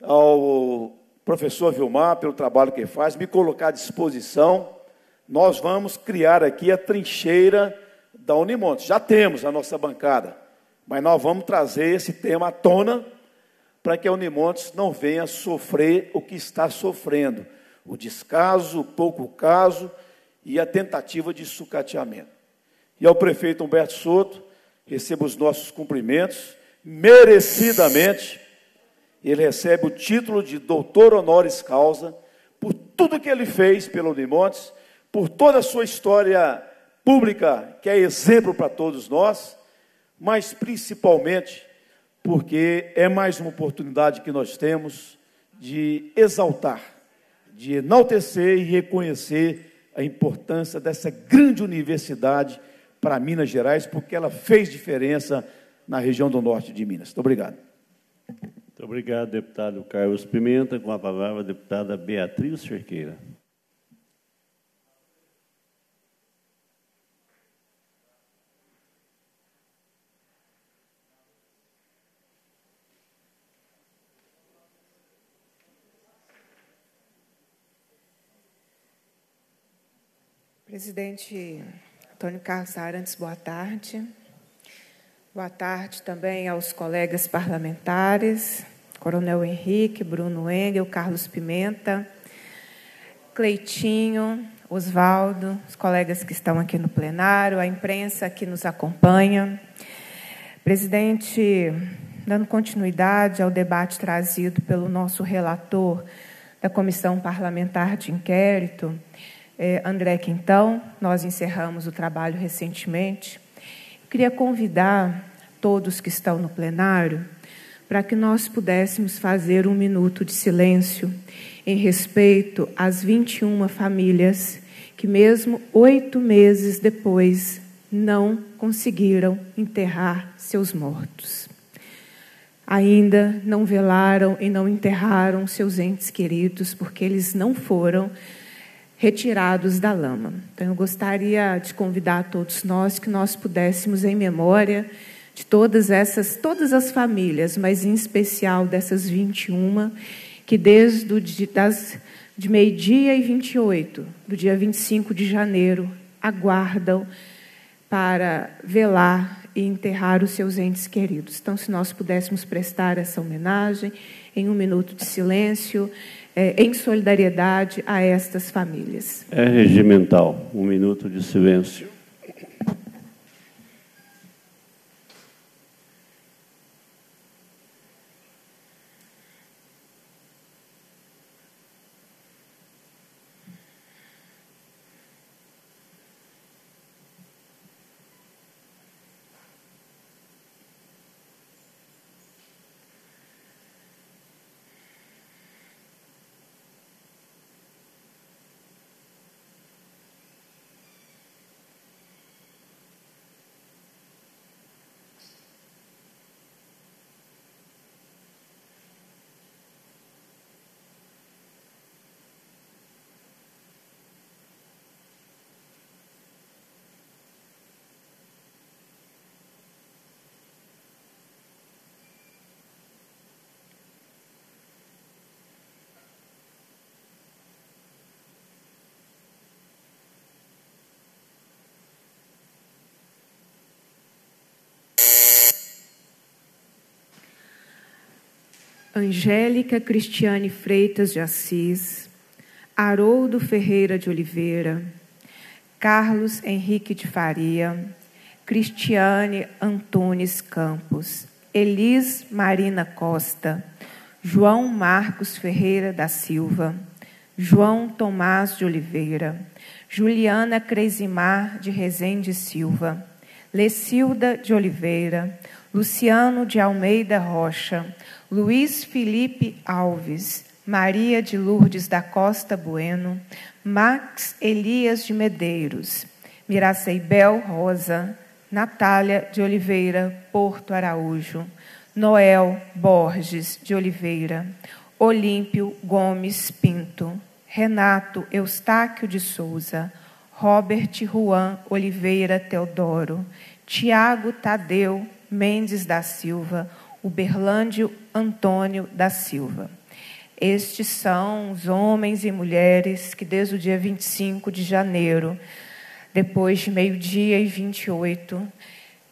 ao professor Vilmar pelo trabalho que ele faz, me colocar à disposição. Nós vamos criar aqui a trincheira da Unimontes. Já temos a nossa bancada, mas nós vamos trazer esse tema à tona para que a Unimontes não venha sofrer o que está sofrendo, o descaso, o pouco caso e a tentativa de sucateamento. E ao prefeito Humberto Souto, recebo os nossos cumprimentos, merecidamente. Ele recebe o título de doutor honoris causa por tudo que ele fez pelo Unimontes, por toda a sua história pública, que é exemplo para todos nós, mas principalmente porque é mais uma oportunidade que nós temos de exaltar, de enaltecer e reconhecer a importância dessa grande universidade para Minas Gerais, porque ela fez diferença na região do norte de Minas. Muito obrigado. Muito obrigado, deputado Carlos Pimenta. Com a palavra, a deputada Beatriz Cerqueira. Presidente Antônio Carlos Arantes, boa tarde. Boa tarde também aos colegas parlamentares, Coronel Henrique, Bruno Enga, Carlos Pimenta, Cleitinho, Osvaldo, os colegas que estão aqui no plenário, a imprensa que nos acompanha. Presidente, dando continuidade ao debate trazido pelo nosso relator da Comissão Parlamentar de Inquérito, André Quintão, nós encerramos o trabalho recentemente. Eu queria convidar todos que estão no plenário para que nós pudéssemos fazer um minuto de silêncio em respeito às 21 famílias que, mesmo 8 meses depois, não conseguiram enterrar seus mortos. Ainda não velaram e não enterraram seus entes queridos, porque eles não foram retirados da lama. Então, eu gostaria de convidar a todos nós que nós pudéssemos, em memória de todas as famílias, mas em especial dessas 21, que desde de meio-dia e 28, do dia 25 de janeiro, aguardam para velar e enterrar os seus entes queridos. Então, se nós pudéssemos prestar essa homenagem em um minuto de silêncio, em solidariedade a estas famílias. É regimental. Um minuto de silêncio. Angélica Cristiane Freitas de Assis, Haroldo Ferreira de Oliveira, Carlos Henrique de Faria, Cristiane Antunes Campos, Elis Marina Costa, João Marcos Ferreira da Silva, João Tomás de Oliveira, Juliana Cresimar de Rezende Silva, Lecilda de Oliveira, Luciano de Almeida Rocha, Luiz Felipe Alves, Maria de Lourdes da Costa Bueno, Max Elias de Medeiros, Miraceibel Rosa, Natália de Oliveira Porto Araújo, Noel Borges de Oliveira, Olímpio Gomes Pinto, Renato Eustáquio de Souza, Robert Juan Oliveira Teodoro, Tiago Tadeu Mendes da Silva, Uberlândio Antônio da Silva. Estes são os homens e mulheres que, desde o dia 25 de janeiro, depois de meio-dia e 28,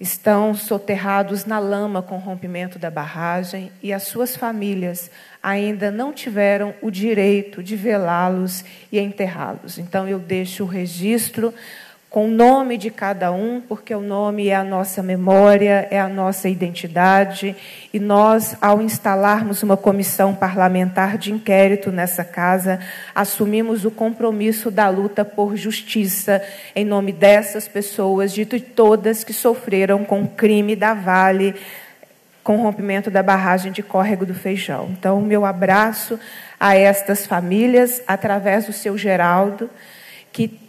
estão soterrados na lama com o rompimento da barragem e as suas famílias ainda não tiveram o direito de velá-los e enterrá-los. Então, eu deixo o registro com o nome de cada um, porque o nome é a nossa memória, é a nossa identidade, e nós, ao instalarmos uma comissão parlamentar de inquérito nessa casa, assumimos o compromisso da luta por justiça em nome dessas pessoas, de todas que sofreram com o crime da Vale, com o rompimento da barragem de Córrego do Feijão. Então, o meu abraço a estas famílias, através do seu Geraldo, que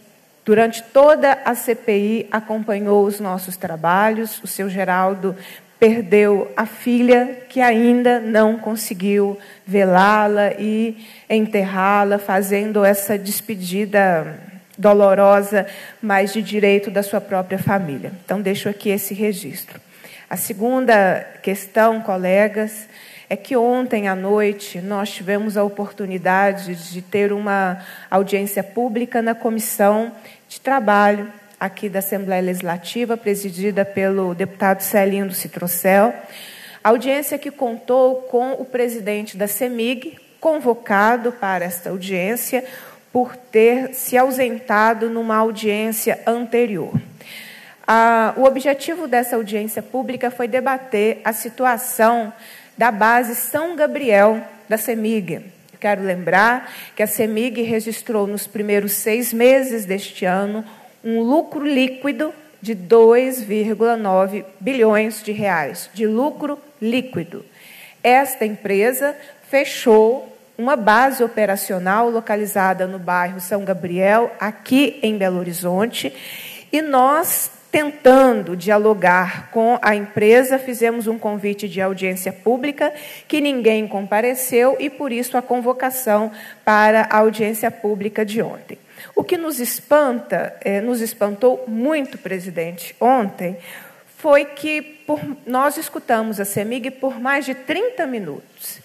durante toda a CPI acompanhou os nossos trabalhos. O seu Geraldo perdeu a filha, que ainda não conseguiu velá-la e enterrá-la, fazendo essa despedida dolorosa, mas de direito da sua própria família. Então, deixo aqui esse registro. A segunda questão, colegas, é que ontem à noite nós tivemos a oportunidade de ter uma audiência pública na Comissão de Trabalho aqui da Assembleia Legislativa, presidida pelo deputado Celinho do Citrocel. Audiência que contou com o presidente da CEMIG, convocado para esta audiência, por ter se ausentado numa audiência anterior. O objetivo dessa audiência pública foi debater a situação da base São Gabriel da CEMIG. Quero lembrar que a CEMIG registrou nos primeiros 6 meses deste ano um lucro líquido de 2,9 bilhões de reais, de lucro líquido. Esta empresa fechou uma base operacional localizada no bairro São Gabriel, aqui em Belo Horizonte, e nós, tentando dialogar com a empresa, fizemos um convite de audiência pública que ninguém compareceu e, por isso, a convocação para a audiência pública de ontem. O que nos espantou muito, presidente, ontem, foi que nós escutamos a CEMIG por mais de 30 minutos.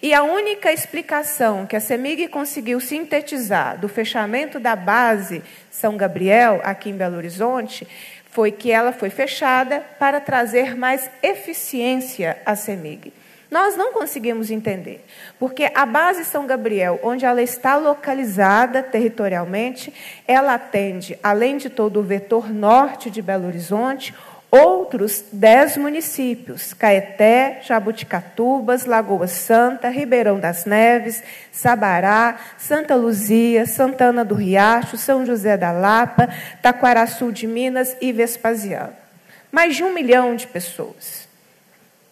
E a única explicação que a CEMIG conseguiu sintetizar do fechamento da base São Gabriel, aqui em Belo Horizonte, foi que ela foi fechada para trazer mais eficiência à CEMIG. Nós não conseguimos entender, porque a base São Gabriel, onde ela está localizada territorialmente, ela atende, além de todo o vetor norte de Belo Horizonte, outros 10 municípios: Caeté, Jabuticatubas, Lagoa Santa, Ribeirão das Neves, Sabará, Santa Luzia, Santana do Riacho, São José da Lapa, Taquaraçu de Minas e Vespasiano. Mais de 1 milhão de pessoas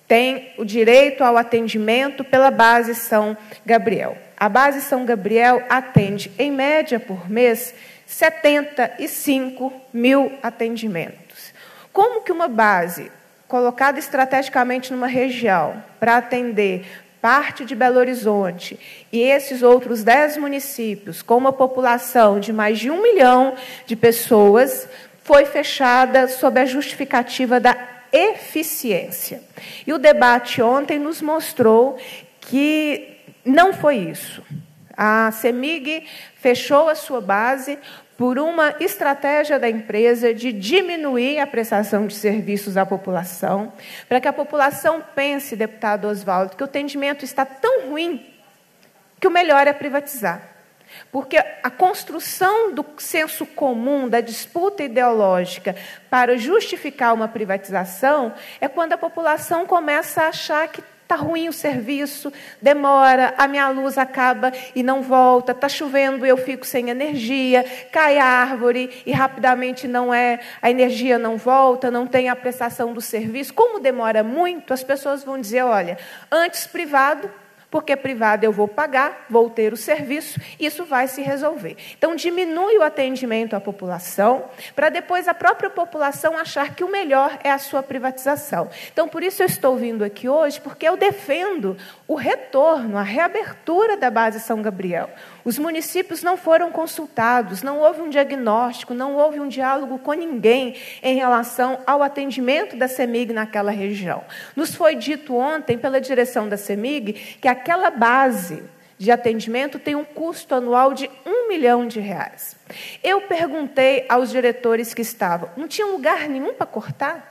têm o direito ao atendimento pela base São Gabriel. A base São Gabriel atende, em média por mês, 75 mil atendimentos. Como que uma base colocada estrategicamente numa região para atender parte de Belo Horizonte e esses outros 10 municípios, com uma população de mais de 1 milhão de pessoas, foi fechada sob a justificativa da eficiência? E o debate ontem nos mostrou que não foi isso. A CEMIG fechou a sua base por uma estratégia da empresa de diminuir a prestação de serviços à população, para que a população pense, deputado Oswaldo, que o atendimento está tão ruim que o melhor é privatizar. Porque a construção do senso comum, da disputa ideológica para justificar uma privatização é quando a população começa a achar que está ruim o serviço, demora, a minha luz acaba e não volta, está chovendo e eu fico sem energia, cai a árvore e rapidamente não é, a energia não volta, não tem a prestação do serviço. Como demora muito, as pessoas vão dizer, olha, antes privado, porque privado eu vou pagar, vou ter o serviço, isso vai se resolver. Então, diminui o atendimento à população, para depois a própria população achar que o melhor é a sua privatização. Então, por isso eu estou vindo aqui hoje, porque eu defendo o retorno, a reabertura da base São Gabriel. Os municípios não foram consultados, não houve um diagnóstico, não houve um diálogo com ninguém em relação ao atendimento da CEMIG naquela região. Nos foi dito ontem, pela direção da CEMIG, que aquela base de atendimento tem um custo anual de R$1 milhão. Eu perguntei aos diretores que estavam, não tinha lugar nenhum para cortar?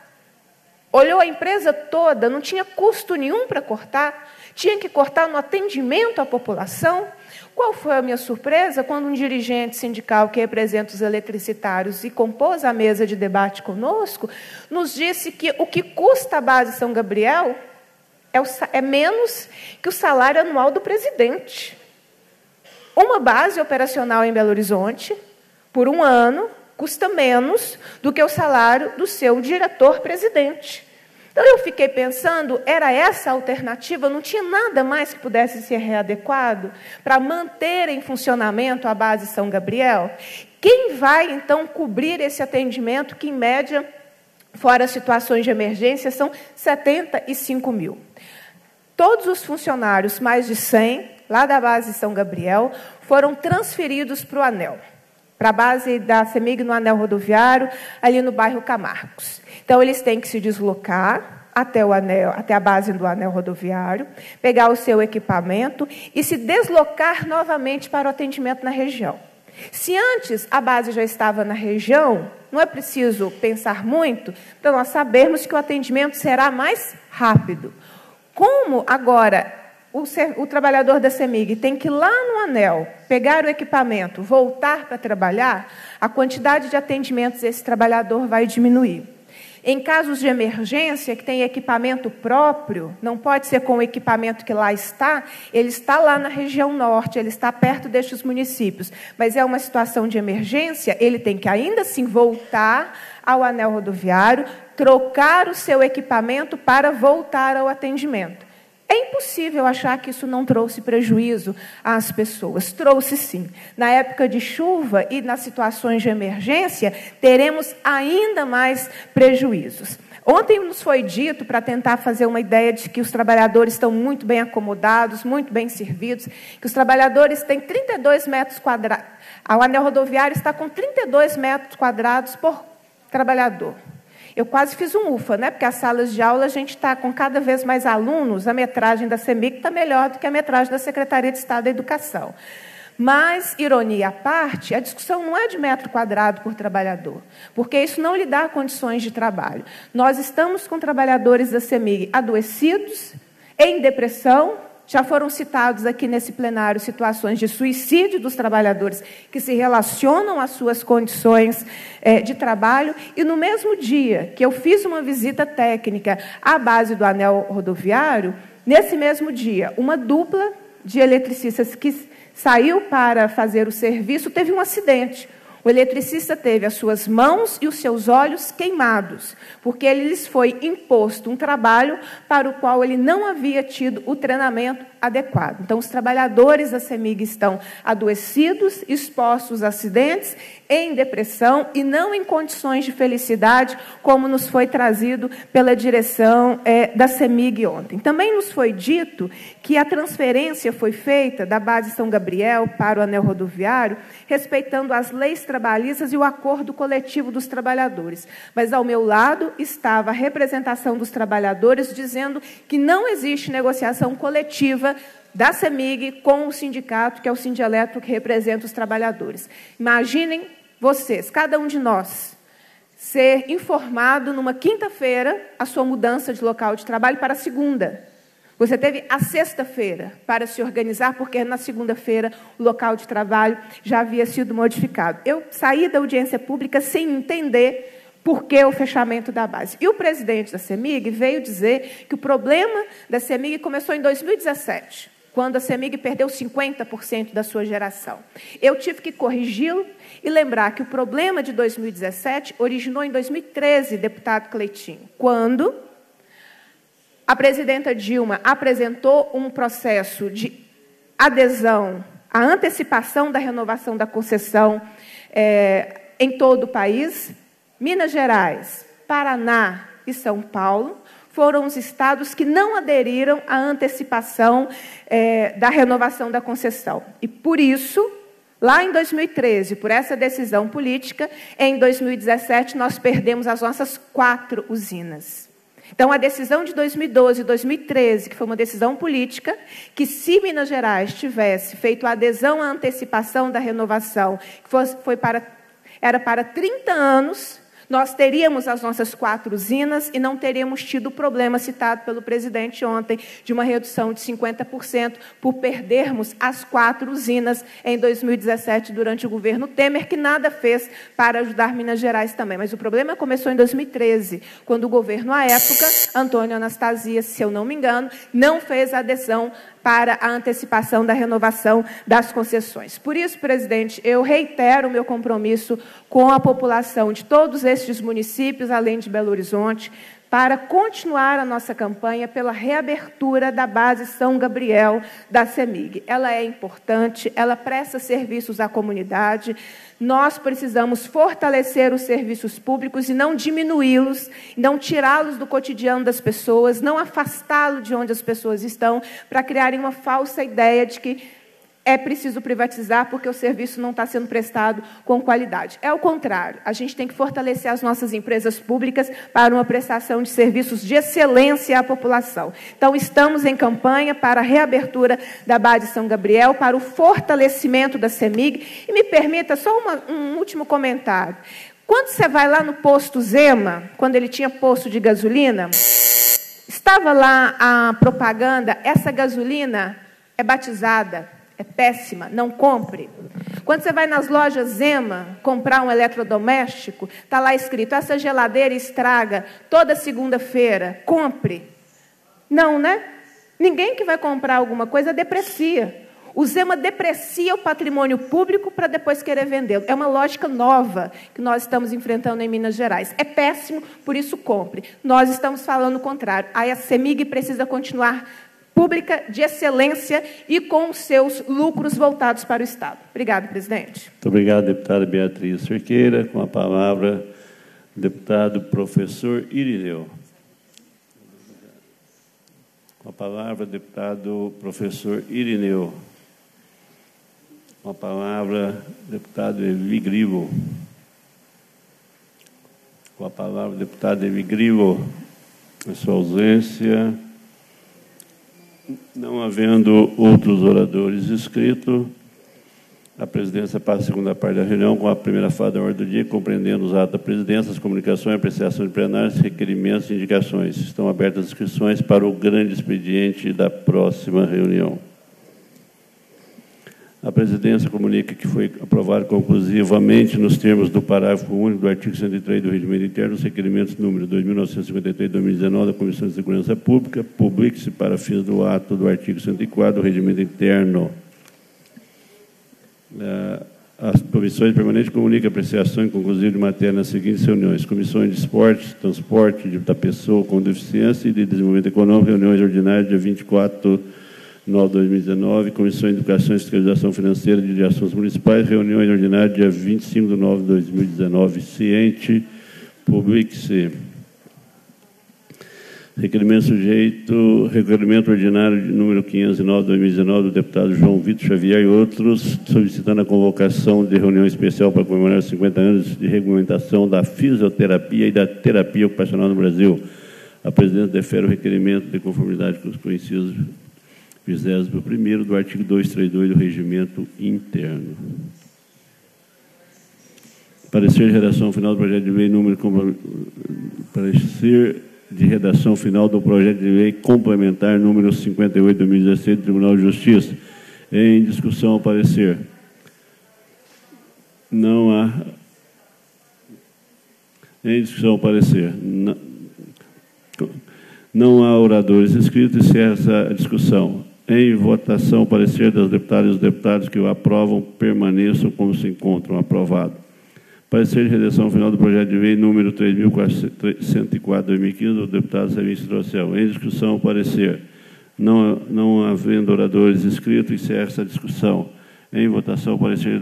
Olhou a empresa toda, não tinha custo nenhum para cortar? Tinha que cortar no atendimento à população? Qual foi a minha surpresa quando um dirigente sindical que representa os eletricitários e compôs a mesa de debate conosco, nos disse que o que custa a base São Gabriel é menos que o salário anual do presidente. Uma base operacional em Belo Horizonte, por um ano, custa menos do que o salário do seu diretor-presidente. Então, eu fiquei pensando, era essa a alternativa? Não tinha nada mais que pudesse ser readequado para manter em funcionamento a base São Gabriel? Quem vai, então, cobrir esse atendimento que, em média, fora as situações de emergência, são 75 mil? Todos os funcionários, mais de 100, lá da base São Gabriel, foram transferidos para o Anel, para a base da CEMIG no Anel Rodoviário, ali no bairro Camargos. Então, eles têm que se deslocar até a base do Anel Rodoviário, pegar o seu equipamento e se deslocar novamente para o atendimento na região. Se antes a base já estava na região, não é preciso pensar muito para nós sabermos que o atendimento será mais rápido. Como agora o trabalhador da CEMIG tem que ir lá no Anel, pegar o equipamento, voltar para trabalhar, a quantidade de atendimentos desse trabalhador vai diminuir. Em casos de emergência, que tem equipamento próprio, não pode ser com o equipamento que lá está, ele está lá na região norte, ele está perto destes municípios, mas é uma situação de emergência, ele tem que ainda assim voltar ao Anel Rodoviário, trocar o seu equipamento para voltar ao atendimento. É impossível achar que isso não trouxe prejuízo às pessoas. Trouxe, sim. Na época de chuva e nas situações de emergência, teremos ainda mais prejuízos. Ontem nos foi dito, para tentar fazer uma ideia de que os trabalhadores estão muito bem acomodados, muito bem servidos, que os trabalhadores têm 32 metros quadrados. O Anel Rodoviário está com 32 metros quadrados por trabalhador. Eu quase fiz um ufa, né? Porque as salas de aula a gente está com cada vez mais alunos, a metragem da CEMIG está melhor do que a metragem da Secretaria de Estado da Educação. Mas, ironia à parte, a discussão não é de metro quadrado por trabalhador, porque isso não lhe dá condições de trabalho. Nós estamos com trabalhadores da CEMIG adoecidos, em depressão, já foram citados aqui nesse plenário situações de suicídio dos trabalhadores que se relacionam às suas condições de trabalho. E, no mesmo dia que eu fiz uma visita técnica à base do Anel Rodoviário, nesse mesmo dia, uma dupla de eletricistas que saiu para fazer o serviço teve um acidente. O eletricista teve as suas mãos e os seus olhos queimados, porque lhes foi imposto um trabalho para o qual ele não havia tido o treinamento adequado. Então, os trabalhadores da CEMIG estão adoecidos, expostos a acidentes, em depressão e não em condições de felicidade, como nos foi trazido pela direção da CEMIG ontem. Também nos foi dito que a transferência foi feita da base São Gabriel para o Anel Rodoviário, respeitando as leis trabalhistas e o acordo coletivo dos trabalhadores. Mas, ao meu lado, estava a representação dos trabalhadores dizendo que não existe negociação coletiva da CEMIG com o sindicato, que é o Sindieleto, que representa os trabalhadores. Imaginem vocês, cada um de nós, ser informado numa quinta-feira a sua mudança de local de trabalho para a segunda. Você teve a sexta-feira para se organizar, porque na segunda-feira o local de trabalho já havia sido modificado. Eu saí da audiência pública sem entender por que o fechamento da base. E o presidente da CEMIG veio dizer que o problema da CEMIG começou em 2017, quando a CEMIG perdeu 50% da sua geração. Eu tive que corrigi-lo e lembrar que o problema de 2017 originou em 2013, deputado Cleitinho, quando a presidenta Dilma apresentou um processo de adesão à antecipação da renovação da concessão em todo o país. Minas Gerais, Paraná e São Paulo foram os estados que não aderiram à antecipação da renovação da concessão. E, por isso, lá em 2013, por essa decisão política, em 2017, nós perdemos as nossas 4 usinas. Então, a decisão de 2012 e 2013, que foi uma decisão política, que se Minas Gerais tivesse feito a adesão à antecipação da renovação, que era para 30 anos, nós teríamos as nossas 4 usinas e não teríamos tido o problema citado pelo presidente ontem de uma redução de 50% por perdermos as 4 usinas em 2017 durante o governo Temer, que nada fez para ajudar Minas Gerais também. Mas o problema começou em 2013, quando o governo, à época, Antônio Anastasia, se eu não me engano, não fez a adesão para a antecipação da renovação das concessões. Por isso, presidente, eu reitero o meu compromisso com a população de todos estes municípios, além de Belo Horizonte, para continuar a nossa campanha pela reabertura da base São Gabriel da CEMIG. Ela é importante, ela presta serviços à comunidade. Nós precisamos fortalecer os serviços públicos e não diminuí-los, não tirá-los do cotidiano das pessoas, não afastá-los de onde as pessoas estão, para criarem uma falsa ideia de que é preciso privatizar porque o serviço não está sendo prestado com qualidade. É o contrário. A gente tem que fortalecer as nossas empresas públicas para uma prestação de serviços de excelência à população. Então, estamos em campanha para a reabertura da base São Gabriel, para o fortalecimento da CEMIG. E me permita só um último comentário. Quando você vai lá no posto Zema, quando ele tinha posto de gasolina, estava lá a propaganda, essa gasolina é batizada, é péssima, não compre. Quando você vai nas lojas Zema comprar um eletrodoméstico, está lá escrito, essa geladeira estraga toda segunda-feira, compre. Não, né? Ninguém que vai comprar alguma coisa deprecia. O Zema deprecia o patrimônio público para depois querer vendê-lo. É uma lógica nova que nós estamos enfrentando em Minas Gerais. É péssimo, por isso compre. Nós estamos falando o contrário. Aí a CEMIG precisa continuar pública de excelência e com seus lucros voltados para o Estado. Obrigado, presidente. Muito obrigado, deputada Beatriz Cerqueira. Com a palavra, deputado professor Irineu. Com a palavra, deputado Evi Grivo. Na sua ausência, não havendo outros oradores inscritos, a presidência passa a segunda parte da reunião com a primeira fase da ordem do dia, compreendendo os atos da presidência, as comunicações, apreciação de plenários, requerimentos e indicações. Estão abertas as inscrições para o grande expediente da próxima reunião. A presidência comunica que foi aprovado conclusivamente, nos termos do parágrafo único do artigo 103 do Regimento Interno, os requerimentos número 2.953/2019 da Comissão de Segurança Pública, publique-se para fins do ato do artigo 104 do Regimento Interno. As comissões permanentes comunicam apreciação inconclusiva de matéria nas seguintes reuniões: comissões de esportes, transporte da pessoa com deficiência e de desenvolvimento econômico, reuniões ordinárias, dia 24/9/2019, Comissão de Educação e Fiscalização Financeira de Ações Municipais, reuniões ordinárias, dia 25/9/2019, ciente, publique-se. Requerimento ordinário número 509/2019, do deputado João Vitor Xavier e outros, solicitando a convocação de reunião especial para comemorar os 50 anos de regulamentação da fisioterapia e da terapia ocupacional no Brasil. A presidência defere o requerimento de conformidade com os conhecidos 21º do artigo 232 do Regimento Interno. Parecer de redação final do projeto de lei número de redação final do projeto de lei complementar número 58 de 2016 do Tribunal de Justiça. Em discussão, ao parecer. Não há. Em discussão, ao parecer. Não há oradores inscritos, encerra essa discussão. Em votação, o parecer das deputadas e dos deputados que o aprovam permaneçam como se encontram. Aprovado. Parecer de redação final do projeto de lei número 3.404, 2015, do deputado Serviço Trocel. Em discussão, o parecer. Não havendo oradores inscritos, encerra essa discussão. Em votação, o parecer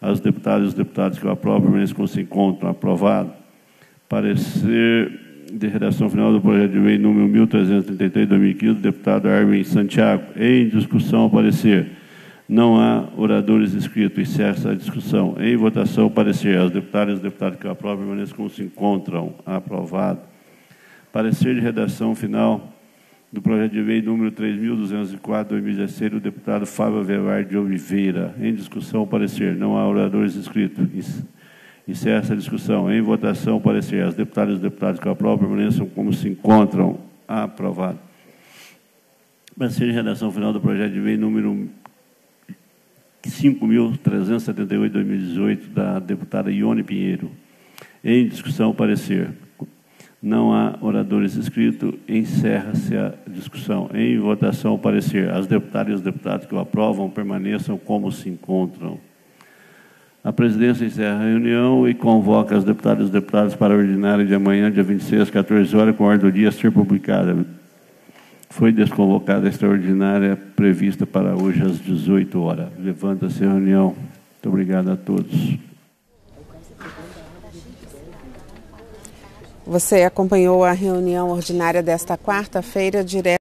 das deputadas e dos deputados que o aprovam permaneçam como se encontram. Aprovado. Parecer de redação final do projeto de lei número 1333, 2015, do deputado Arlen Santiago. Em discussão, o parecer. Não há oradores inscritos. Encerra essa discussão. Em votação, o parecer. As deputadas e os deputados que aprovam permaneçam como se encontram. Aprovado. Parecer de redação final do projeto de lei número 3.204, 2016, do deputado Fábio Velar de Oliveira. Em discussão, o parecer. Não há oradores inscritos. Encerra essa discussão. Em votação, o parecer. As deputadas e os deputados que aprovam permaneçam como se encontram. Aprovado. Parecer de redação final do projeto de lei número 5.378, 2018, da deputada Ione Pinheiro. Em discussão, o parecer. Não há oradores inscritos. Encerra-se a discussão. Em votação, o parecer. As deputadas e os deputados que o aprovam permaneçam como se encontram. A presidência encerra a reunião e convoca as deputadas e os deputados para a ordinária de amanhã, dia 26, às 14 horas, com a ordem do dia a ser publicada. Foi desconvocada a extraordinária prevista para hoje às 18 horas. Levanta-se a reunião. Muito obrigado a todos. Você acompanhou a reunião ordinária desta quarta-feira, direto.